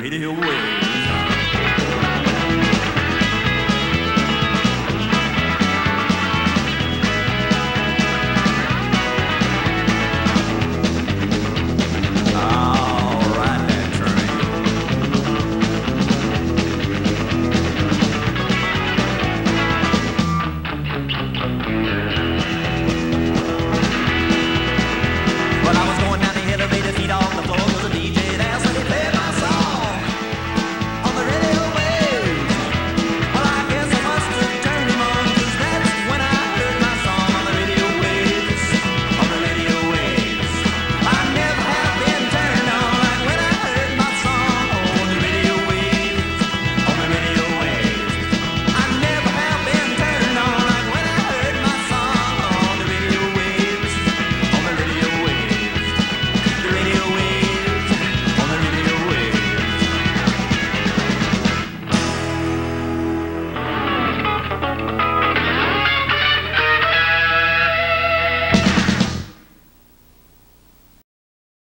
ready away.